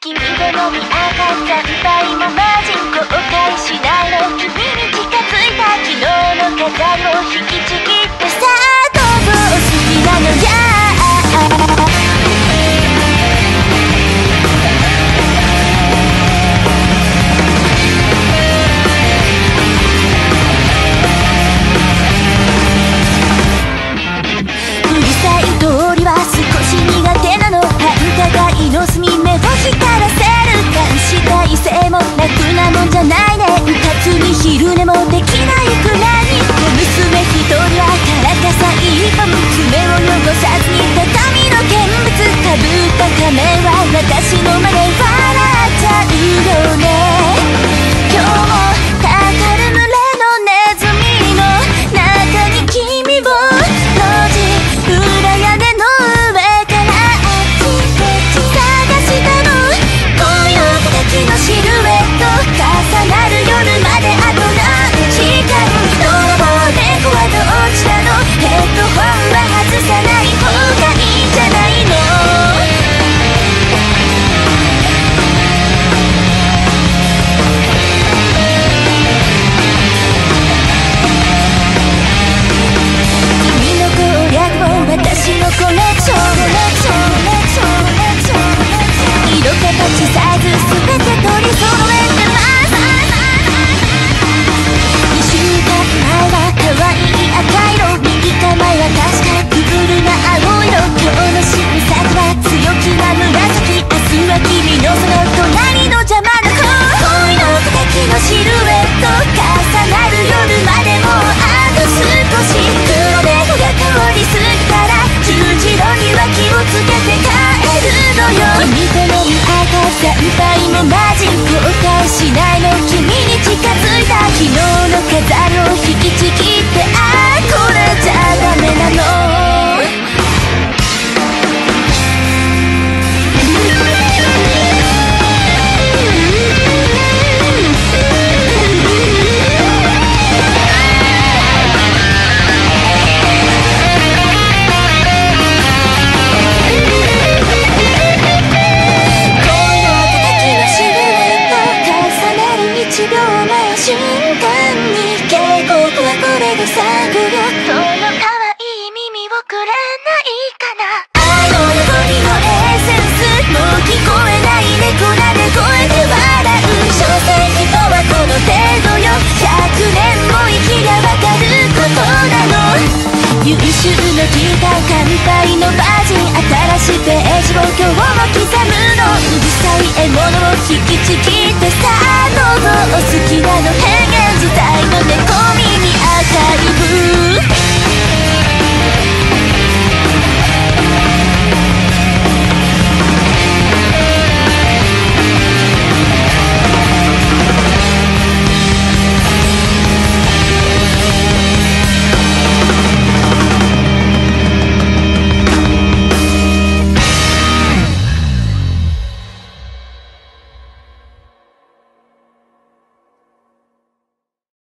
君でも見上がった場合もマジ後悔しないの君に近づいた昨日の課題を引きちぎってさあどう好きなのやの隅目を光らせる感じた異性も楽なもんじゃないねうかつに昼寝もできないくらいに娘一人はからかさ一歩爪を汚さずに畳の見物かぶった仮面は私の目で笑っちゃうよね今日もたかる群れのネズミの中に君を路地裏屋根のシルエット重なる夜まであと何時間泥棒猫はどっちなのヘッドホンは外さない方がいいんじゃないの君の攻略も私のコレクション色形サイズ全て「うるさい獲物を引きちぎってさ」